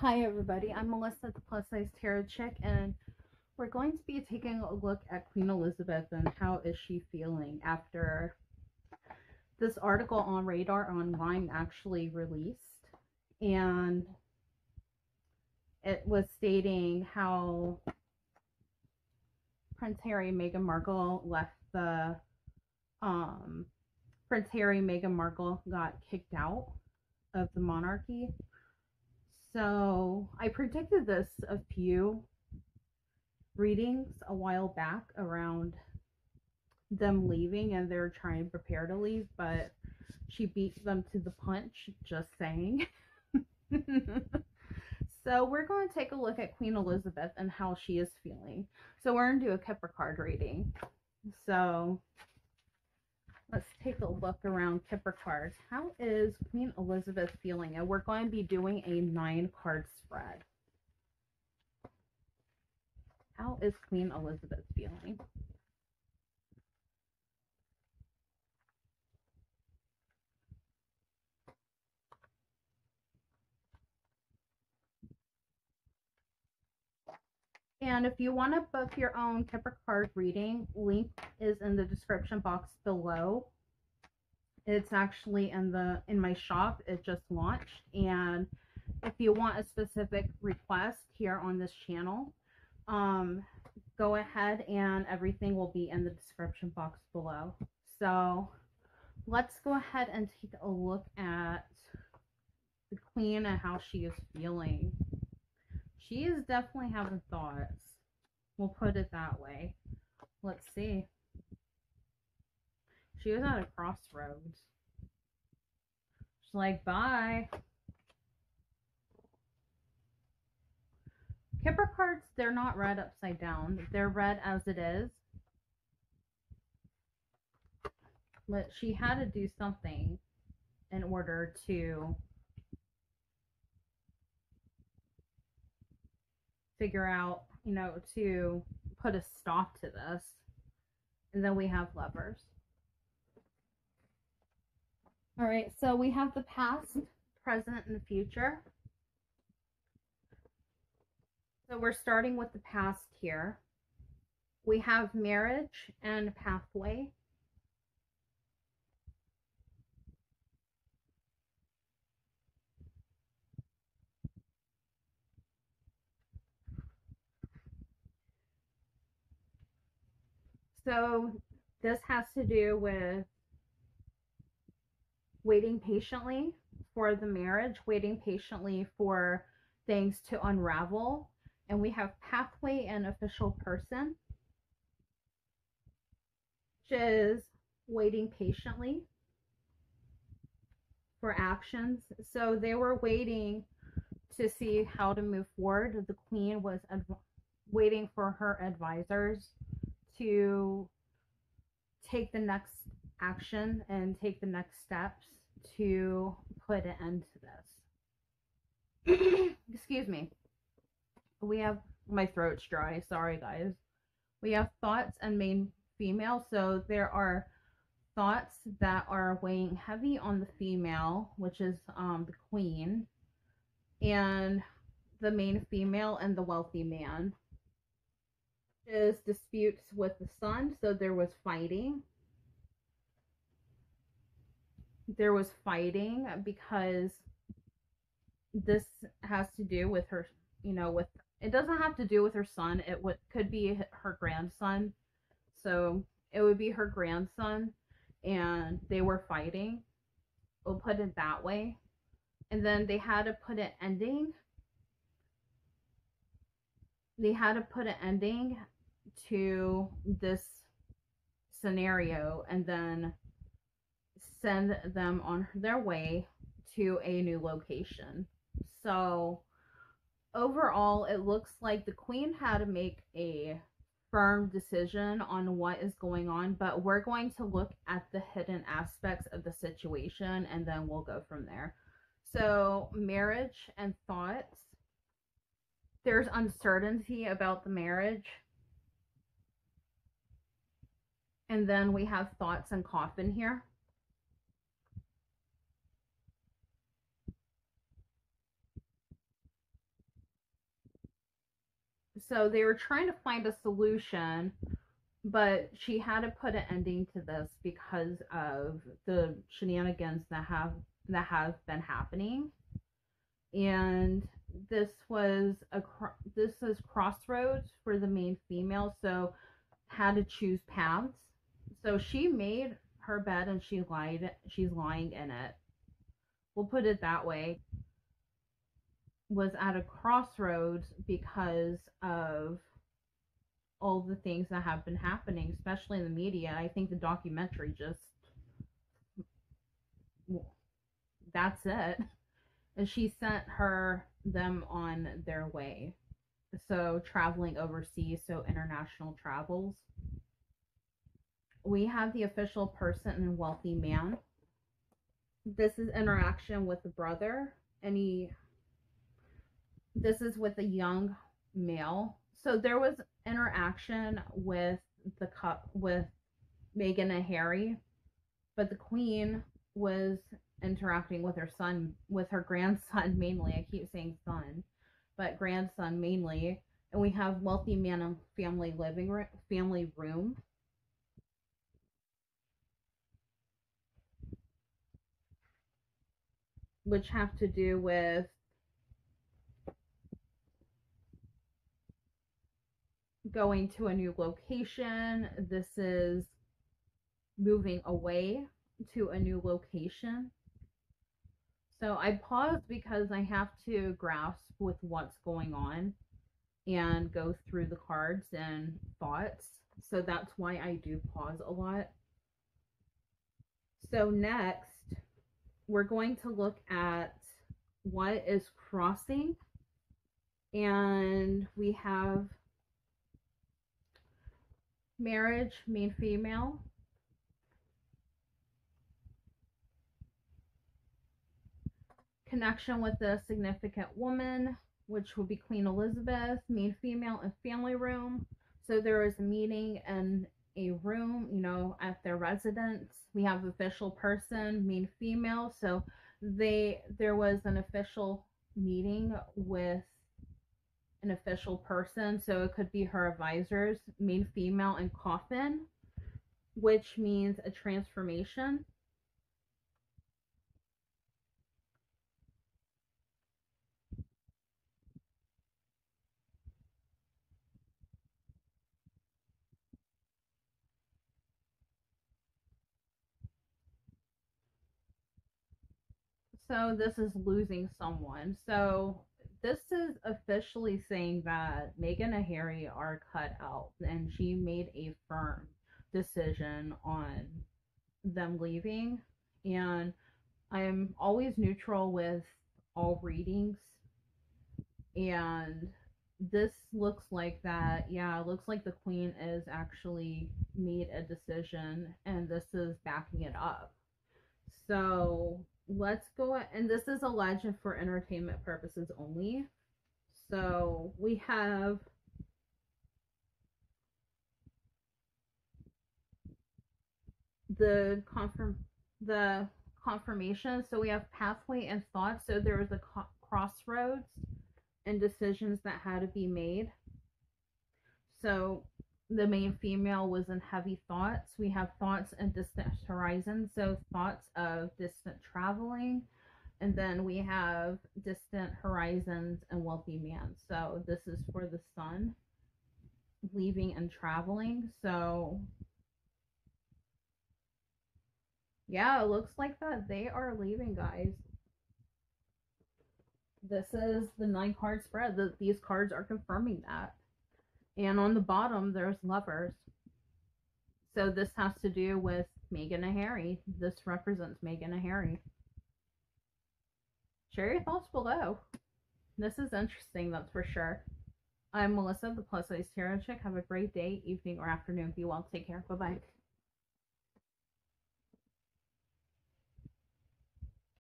Hi everybody, I'm Melissa, the Plus Size Tarot Chick, and we're going to be taking a look at Queen Elizabeth and how is she feeling after this article on Radar Online actually released, and it was stating how Prince Harry and Meghan Markle left the, Prince Harry and Meghan Markle got kicked out of the monarchy. So I predicted this a few readings a while back around them leaving, and they're trying to prepare to leave, but she beat them to the punch, just saying. So we're going to take a look at Queen Elizabeth and how she is feeling. So we're going to do a Kipper card reading. So let's take a look around Kipper cards. How is Queen Elizabeth feeling? And we're going to be doing a 9-card spread. How is Queen Elizabeth feeling? And if you want to book your own Kipper card reading, link is in the description box below. It's actually in my shop. It just launched. And if you want a specific request here on this channel, go ahead and everything will be in the description box below. So let's go ahead and take a look at the Queen and how she is feeling. She is definitely having thoughts. We'll put it that way. Let's see. She was at a crossroads. She's like, bye. Kipper cards, they're not read upside down. They're read as it is. But she had to do something in order to figure out, you know, to put a stop to this. And then we have Lovers. All right, so we have the past, present, and the future. So we're starting with the past here. We have marriage and pathway. So this has to do with waiting patiently for the marriage, waiting patiently for things to unravel. And we have pathway and official person, which is waiting patiently for actions. So they were waiting to see how to move forward. The Queen was waiting for her advisors to take the next action and take the next steps to put an end to this. Excuse me. We have, my throat's dry, sorry guys. We have thoughts and main female, so there are thoughts that are weighing heavy on the female, which is the Queen, and the main female and the wealthy man. Is disputes with the son, so there was fighting. There was fighting because this has to do with her, you know, with, it doesn't have to do with her son, it could be her grandson. So it would be her grandson, and they were fighting. We'll put it that way. And then they had to put an ending. They had to put an ending to this scenario and then send them on their way to a new location. So overall, it looks like the Queen had to make a firm decision on what is going on, but we're going to look at the hidden aspects of the situation and then we'll go from there. So marriage and thoughts. There's uncertainty about the marriage. And then we have thoughts and coffin here. So they were trying to find a solution, but she had to put an ending to this because of the shenanigans that have been happening. And this is crossroads for the main female, so had to choose paths. So she made her bed and she's lying in it. We'll put it that way. Was at a crossroads because of all the things that have been happening, especially in the media. I think the documentary just, that's it. And she sent them on their way. So traveling overseas, so international travels. We have the official person and wealthy man. This is interaction with the brother. This is with a young male. So there was interaction with Meghan and Harry, but the Queen was interacting with her son, with her grandson mainly. I keep saying son, but grandson mainly. And we have wealthy man and family room. Which have to do with going to a new location. This is moving away to a new location. So I paused because I have to grasp with what's going on and go through the cards and thoughts. So that's why I do pause a lot. So next, we're going to look at what is crossing. And we have marriage, main female. Connection with the significant woman, which will be Queen Elizabeth, main female, and family room. So there is a meeting and a room, at their residence. We have official person, main female. So there was an official meeting with an official person, so it could be her advisors, main female, and coffin, which means a transformation. So this is losing someone. So this is officially saying that Meghan and Harry are cut out, and she made a firm decision on them leaving. And I'm always neutral with all readings. And this looks like that. Yeah, it looks like the Queen is actually made a decision, and this is backing it up. So let's go, and this is a legend for entertainment purposes only. So we have the confirmation. So we have pathway and thought. So there was a crossroads and decisions that had to be made. So the main female was in heavy thoughts. We have thoughts and distant horizons, so thoughts of distant traveling. And then we have distant horizons and wealthy man. So this is for the sun, leaving and traveling. So yeah, it looks like that they are leaving, guys. This is the 9-card spread. These cards are confirming that. And on the bottom, there's lovers. So this has to do with Meghan and Harry. This represents Meghan and Harry. Share your thoughts below. This is interesting, that's for sure. I'm Melissa, the Plus Size Tarot Chick. Have a great day, evening, or afternoon. Be well. Take care. Bye-bye.